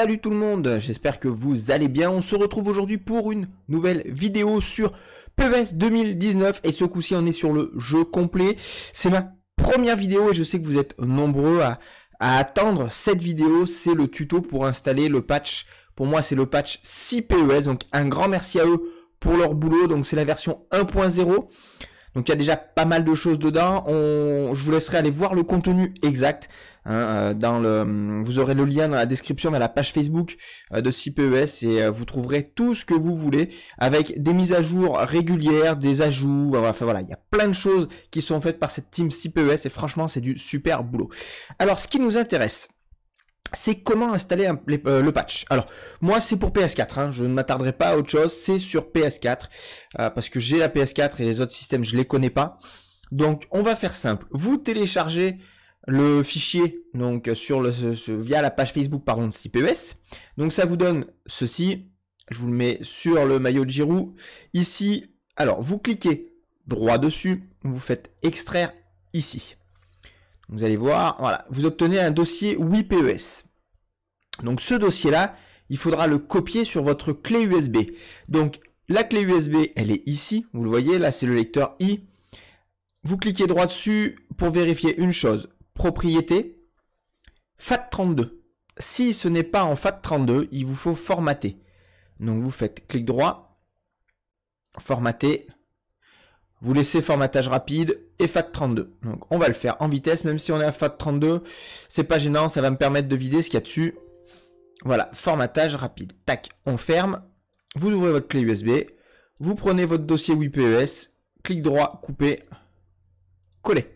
Salut tout le monde, j'espère que vous allez bien. On se retrouve aujourd'hui pour une nouvelle vidéo sur PES 2019 et ce coup-ci on est sur le jeu complet. C'est ma première vidéo et je sais que vous êtes nombreux à attendre cette vidéo. C'est le tuto pour installer le patch, pour moi c'est le patch CYPES, donc un grand merci à eux pour leur boulot. Donc c'est la version 1.0. Donc il y a déjà pas mal de choses dedans, je vous laisserai aller voir le contenu exact, hein, vous aurez le lien dans la description vers la page Facebook de CYPES et vous trouverez tout ce que vous voulez avec des mises à jour régulières, des ajouts, enfin voilà, il y a plein de choses qui sont faites par cette team CYPES et franchement c'est du super boulot. Alors ce qui nous intéresse, c'est comment installer le patch. Alors moi c'est pour PS4, hein, je ne m'attarderai pas à autre chose, c'est sur PS4 parce que j'ai la PS4 et les autres systèmes je les connais pas. Donc on va faire simple, vous téléchargez le fichier donc sur via la page Facebook pardon de CYPES. Donc ça vous donne ceci, je vous le mets sur le maillot de Giroud ici. Alors vous cliquez droit dessus, vous faites extraire ici. Vous allez voir, voilà, vous obtenez un dossier WIPES. Donc ce dossier-là, il faudra le copier sur votre clé USB. Donc la clé USB, elle est ici, vous le voyez, là c'est le lecteur I. Vous cliquez droit dessus pour vérifier une chose, propriété, FAT32. Si ce n'est pas en FAT32, il vous faut formater. Donc vous faites clic droit, formater. Vous laissez formatage rapide et FAT32. Donc on va le faire en vitesse, même si on est à FAT32, c'est pas gênant, ça va me permettre de vider ce qu'il y a dessus. Voilà, formatage rapide. Tac, on ferme. Vous ouvrez votre clé USB, vous prenez votre dossier WIPES, clic droit, couper, coller.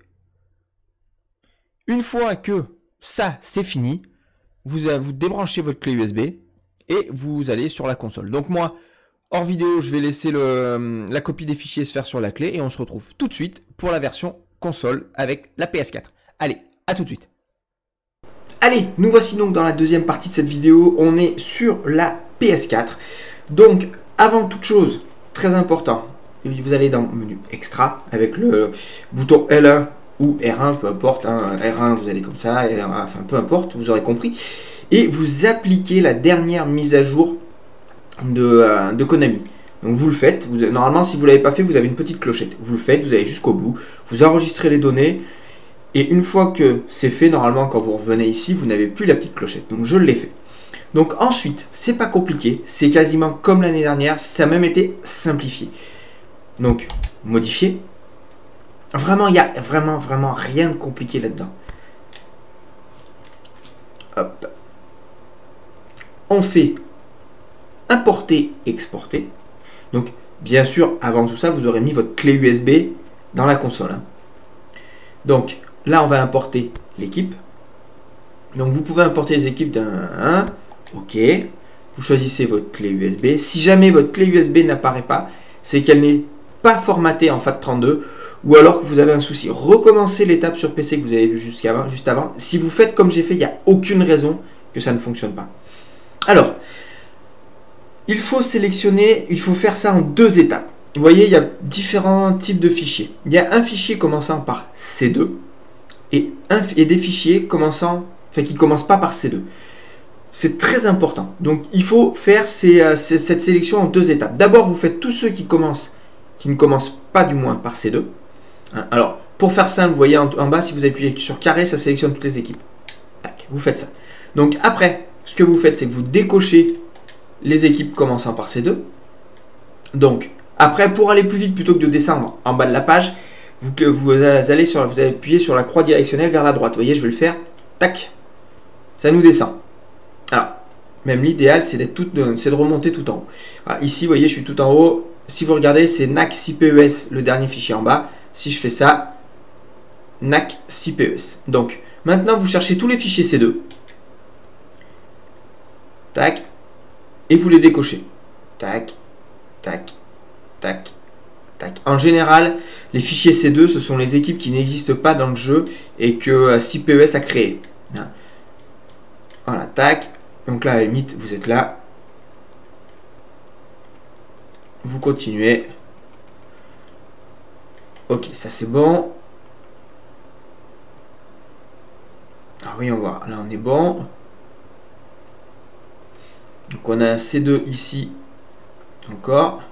Une fois que ça c'est fini, vous débranchez votre clé USB et vous allez sur la console. Donc moi, hors vidéo, je vais laisser la copie des fichiers se faire sur la clé et on se retrouve tout de suite pour la version console avec la PS4. Allez, à tout de suite. Allez, nous voici donc dans la deuxième partie de cette vidéo. On est sur la PS4. Donc, avant toute chose, très important, vous allez dans le menu extra avec le bouton L1 ou R1, peu importe. Hein, R1, vous allez comme ça, L1, enfin peu importe, vous aurez compris. Et vous appliquez la dernière mise à jour de Konami. Donc vous le faites, normalement si vous ne l'avez pas fait vous avez une petite clochette, vous le faites, vous allez jusqu'au bout, vous enregistrez les données et une fois que c'est fait, normalement quand vous revenez ici vous n'avez plus la petite clochette, donc je l'ai fait. Donc ensuite, c'est pas compliqué, c'est quasiment comme l'année dernière, ça a même été simplifié. Donc modifier, vraiment il n'y a vraiment rien de compliqué là-dedans. Hop, on fait importer, exporter. Donc bien sûr avant tout ça vous aurez mis votre clé USB dans la console, hein. Donc là on va importer l'équipe, donc vous pouvez importer les équipes d'un, ok, vous choisissez votre clé USB. Si jamais votre clé USB n'apparaît pas, c'est qu'elle n'est pas formatée en FAT32 ou alors que vous avez un souci. Recommencez l'étape sur PC que vous avez vu juste avant. Si vous faites comme j'ai fait, il n'y a aucune raison que ça ne fonctionne pas. Alors il faut sélectionner, il faut faire ça en deux étapes. Vous voyez, il y a différents types de fichiers. Il y a un fichier commençant par C2 et des fichiers qui ne commencent pas par C2. C'est très important. Donc, il faut faire cette sélection en deux étapes. D'abord, vous faites tous ceux qui ne commencent pas du moins par C2. Hein, alors, pour faire simple, vous voyez en bas, si vous appuyez sur carré, ça sélectionne toutes les équipes. Tac, vous faites ça. Donc, après, ce que vous faites, c'est que vous décochez les équipes commençant par C2. Donc, après, pour aller plus vite, plutôt que de descendre en bas de la page, vous appuyez sur la croix directionnelle vers la droite. Vous voyez, je vais le faire. Tac. Ça nous descend. Alors, même l'idéal, c'est de remonter tout en haut. Voilà, ici, vous voyez, je suis tout en haut. Si vous regardez, c'est NAC CYPES, le dernier fichier en bas. Si je fais ça, NAC CYPES. Donc, maintenant, vous cherchez tous les fichiers C2. Tac. Et vous les décochez. Tac, tac, tac, tac. En général, les fichiers C2, ce sont les équipes qui n'existent pas dans le jeu et que CYPES a créé. Voilà, tac. Donc là, à la limite, vous êtes là. Vous continuez. Ok, ça c'est bon. Ah oui, on voit. Là, on est bon. Donc on a un C2 ici encore.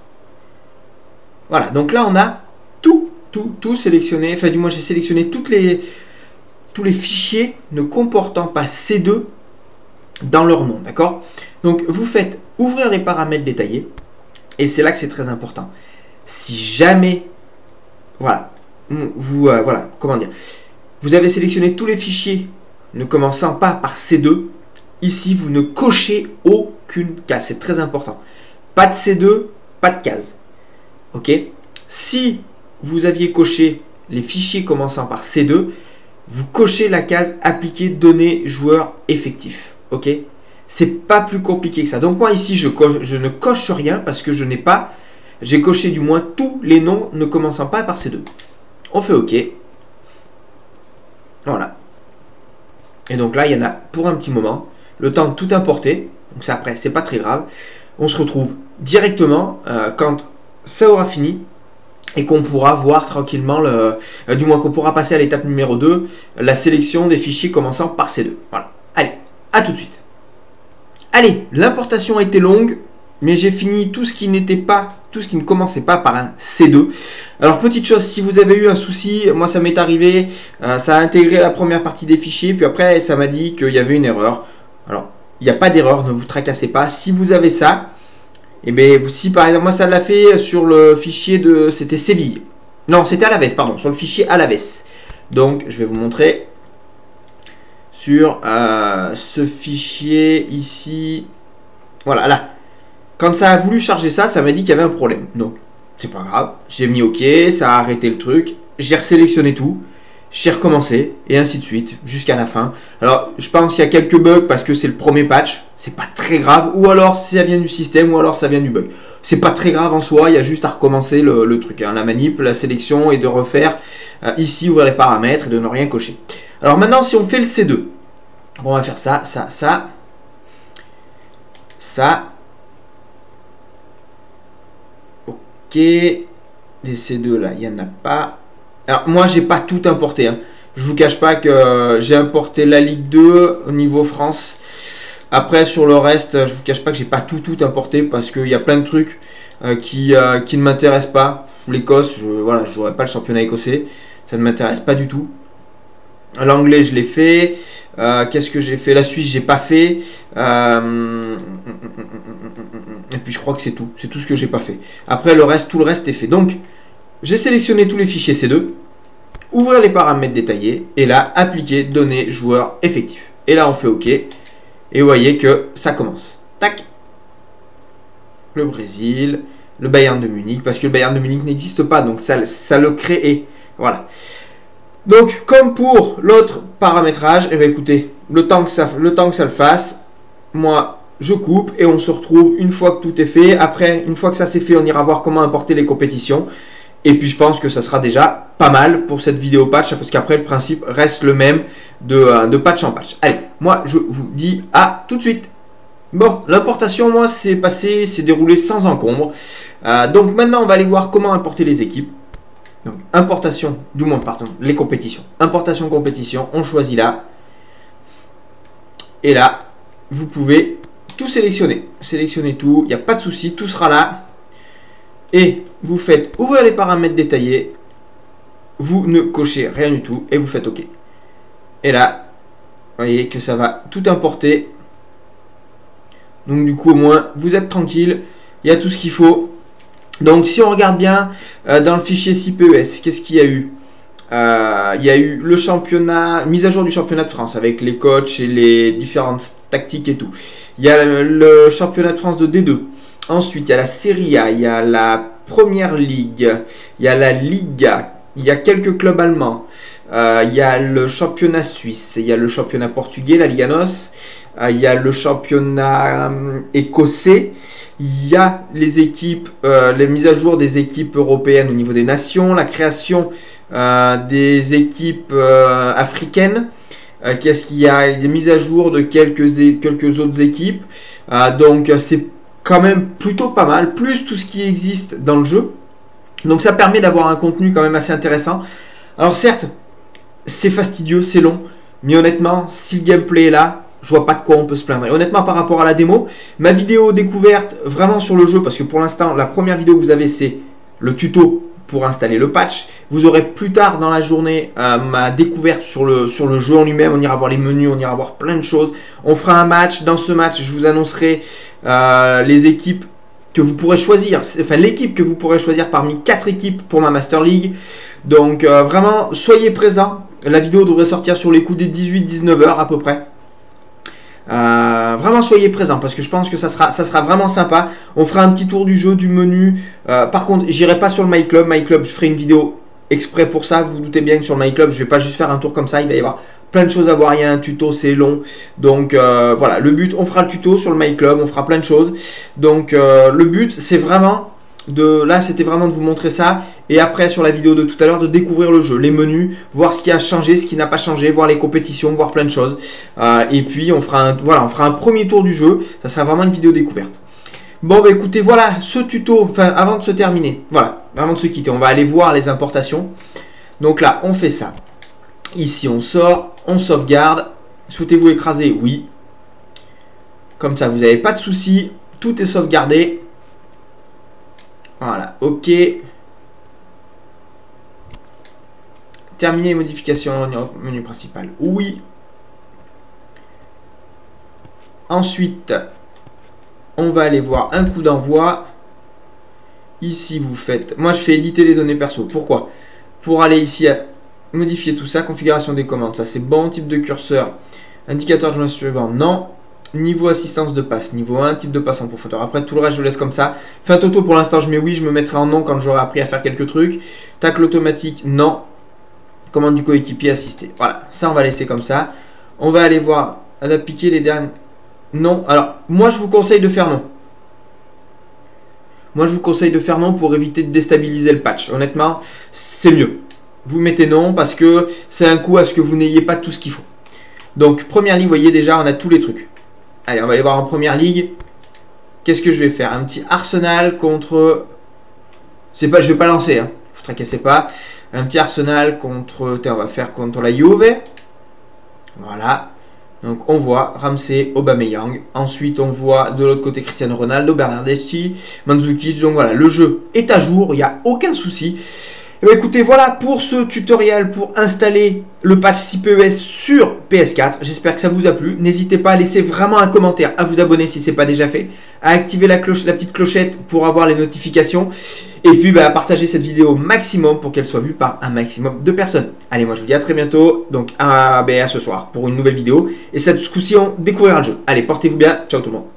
Voilà, donc là on a tout sélectionné. Enfin du moins j'ai sélectionné tous les fichiers ne comportant pas C2 dans leur nom, d'accord? Donc vous faites ouvrir les paramètres détaillés et c'est là que c'est très important. Si jamais, voilà, vous, voilà, comment dire, vous avez sélectionné tous les fichiers ne commençant pas par C2, ici vous ne cochez aucune case, c'est très important. Pas de C2, pas de case. Ok? Si vous aviez coché les fichiers commençant par C2, vous cochez la case appliquer données joueurs effectifs. Ok? C'est pas plus compliqué que ça. Donc moi ici je ne coche rien parce que je n'ai pas. J'ai coché du moins tous les noms ne commençant pas par C2. On fait OK. Voilà. Et donc là, il y en a pour un petit moment. Le temps de tout importer. Donc ça après, c'est pas très grave. On se retrouve directement quand ça aura fini. Et qu'on pourra voir tranquillement, du moins qu'on pourra passer à l'étape numéro 2, la sélection des fichiers commençant par C2. Voilà. Allez, à tout de suite. Allez, l'importation a été longue, mais j'ai fini tout ce qui n'était pas, tout ce qui ne commençait pas par un C2. Alors petite chose, si vous avez eu un souci, moi ça m'est arrivé, ça a intégré la première partie des fichiers, puis après ça m'a dit qu'il y avait une erreur. Alors, il n'y a pas d'erreur, ne vous tracassez pas. Si vous avez ça, et eh bien si par exemple, moi ça l'a fait sur le fichier de, c'était Séville. Non, c'était Alavés, pardon, sur le fichier Alavés. Donc je vais vous montrer sur ce fichier ici. Voilà, là. Quand ça a voulu charger ça, ça m'a dit qu'il y avait un problème. Donc, c'est pas grave. J'ai mis OK, ça a arrêté le truc. J'ai resélectionné tout. J'ai recommencé et ainsi de suite jusqu'à la fin. Alors, je pense qu'il y a quelques bugs parce que c'est le premier patch. C'est pas très grave. Ou alors, ça vient du système ou alors ça vient du bug. C'est pas très grave en soi. Il y a juste à recommencer le truc. Hein. La manip, la sélection et de refaire ici, ouvrir les paramètres et de ne rien cocher. Alors maintenant, si on fait le C2. Bon, on va faire ça, ça, ça. Ça. OK. Des C2 là, il n'y en a pas. Alors moi j'ai pas tout importé hein. Je vous cache pas que j'ai importé la Ligue 2 au niveau France. Après sur le reste je vous cache pas que j'ai pas tout importé parce qu'il y a plein de trucs qui ne m'intéressent pas. L'Écosse, voilà, je jouerai pas le championnat écossais, ça ne m'intéresse pas du tout. L'anglais je l'ai fait, qu'est-ce que j'ai fait? La Suisse j'ai pas fait, et puis je crois que c'est tout ce que j'ai pas fait. Après le reste, tout le reste est fait. Donc j'ai sélectionné tous les fichiers C2, ouvrir les paramètres détaillés, et là, appliquer, données, joueurs, effectifs. Et là, on fait OK, et vous voyez que ça commence. Tac. Le Brésil, le Bayern de Munich, parce que le Bayern de Munich n'existe pas, donc ça le crée. Voilà. Donc, comme pour l'autre paramétrage, eh bien, écoutez, le temps que ça le fasse, moi, je coupe et on se retrouve une fois que tout est fait. Après, une fois que ça c'est fait, on ira voir comment importer les compétitions. Et puis je pense que ça sera déjà pas mal pour cette vidéo patch, parce qu'après le principe reste le même de patch en patch. Allez, moi je vous dis à tout de suite. Bon, l'importation moi c'est passé, c'est déroulé sans encombre. Donc maintenant on va aller voir comment importer les équipes. Donc importation, du moins pardon, les compétitions. Importation compétition, on choisit là. Et là, vous pouvez tout sélectionner. Sélectionnez tout, il n'y a pas de souci, tout sera là. Et vous faites ouvrir les paramètres détaillés, vous ne cochez rien du tout et vous faites OK. Et là, vous voyez que ça va tout importer. Donc du coup, au moins, vous êtes tranquille, il y a tout ce qu'il faut. Donc si on regarde bien dans le fichier CYPES, qu'est-ce qu'il y a eu? Il y a eu le championnat, mise à jour du championnat de France avec les coachs et les différentes tactiques et tout. Il y a le championnat de France de D2. Ensuite, il y a la Serie A, il y a la Première Ligue, il y a la Liga, il y a quelques clubs allemands, il y a le championnat suisse, il y a le championnat portugais, la Liga NOS, il y a le championnat écossais, il y a les équipes, les mises à jour des équipes européennes au niveau des nations, la création des équipes africaines. Qu'est-ce qu'il y a? Des mises à jour de quelques autres équipes. Donc, c'est quand même plutôt pas mal, plus tout ce qui existe dans le jeu. Donc ça permet d'avoir un contenu quand même assez intéressant. Alors certes, c'est fastidieux, c'est long, mais honnêtement, si le gameplay est là, je vois pas de quoi on peut se plaindre. Et honnêtement, par rapport à la démo, ma vidéo découverte vraiment sur le jeu, parce que pour l'instant, la première vidéo que vous avez, c'est le tuto pour installer le patch. Vous aurez plus tard dans la journée ma découverte sur le jeu en lui-même. On ira voir les menus, on ira voir plein de choses. On fera un match. Dans ce match, je vous annoncerai les équipes que vous pourrez choisir, enfin l'équipe que vous pourrez choisir parmi 4 équipes pour ma Master League. Donc vraiment, soyez présents. La vidéo devrait sortir sur les coups des 18-19 h à peu près. Vraiment soyez présents parce que je pense que ça sera vraiment sympa. On fera un petit tour du jeu, du menu. Par contre, j'irai pas sur le My Club. My Club, je ferai une vidéo exprès pour ça. Vous vous doutez bien que sur le My Club, je vais pas juste faire un tour comme ça. Il va y avoir plein de choses à voir. Il y a un tuto, c'est long. Donc voilà, le but, on fera le tuto sur le My Club, on fera plein de choses. Donc le but, c'est vraiment de là, c'était vraiment de vous montrer ça. Et après, sur la vidéo de tout à l'heure, de découvrir le jeu, les menus, voir ce qui a changé, ce qui n'a pas changé, voir les compétitions, voir plein de choses. Et puis, on fera un premier tour du jeu. Ça sera vraiment une vidéo découverte. Bon, bah écoutez, voilà ce tuto. Enfin, avant de se terminer, voilà, avant de se quitter, on va aller voir les importations. Donc là, on fait ça. Ici, on sort, on sauvegarde. Souhaitez-vous écraser? Oui. Comme ça, vous n'avez pas de soucis. Tout est sauvegardé. Voilà, ok. Terminer les modifications au menu principal. Oui. Ensuite, on va aller voir un coup d'envoi. Ici, vous faites... Moi, je fais éditer les données perso. Pourquoi? Pour aller ici à modifier tout ça. Configuration des commandes, ça c'est bon. Type de curseur. Indicateur de joint suivant, non. Niveau assistance de passe, niveau 1, type de passe en profondeur. Après, tout le reste, je laisse comme ça. Fin auto, pour l'instant, je mets oui. Je me mettrai en non quand j'aurai appris à faire quelques trucs. Tacle automatique, non. Commande du coéquipier assisté. Voilà, ça, on va laisser comme ça. On va aller voir. Appliquer les derniers. Non. Alors, moi, je vous conseille de faire non. Moi, je vous conseille de faire non pour éviter de déstabiliser le patch. Honnêtement, c'est mieux. Vous mettez non parce que c'est un coup à ce que vous n'ayez pas tout ce qu'il faut. Donc, première ligne, vous voyez déjà, on a tous les trucs. Allez, on va aller voir en première ligue. Qu'est-ce que je vais faire? Un petit Arsenal contre... C'est pas, je vais pas lancer, hein. Vous tracassez pas. Un petit Arsenal contre... Tiens, on va faire contre la Juve. Voilà. Donc, on voit Ramsey, Aubameyang. Ensuite, on voit de l'autre côté Cristiano Ronaldo, Bernardeschi, Mandžukić. Donc, voilà, le jeu est à jour. Il n'y a aucun souci. Eh bien, écoutez, voilà pour ce tutoriel pour installer le patch CYPES sur PS4. J'espère que ça vous a plu. N'hésitez pas à laisser vraiment un commentaire, à vous abonner si ce n'est pas déjà fait, à activer la petite clochette pour avoir les notifications et puis à partager cette vidéo au maximum pour qu'elle soit vue par un maximum de personnes. Allez, moi je vous dis à très bientôt, donc à ce soir pour une nouvelle vidéo et cette coup-ci on découvrira le jeu. Allez, portez-vous bien, ciao tout le monde.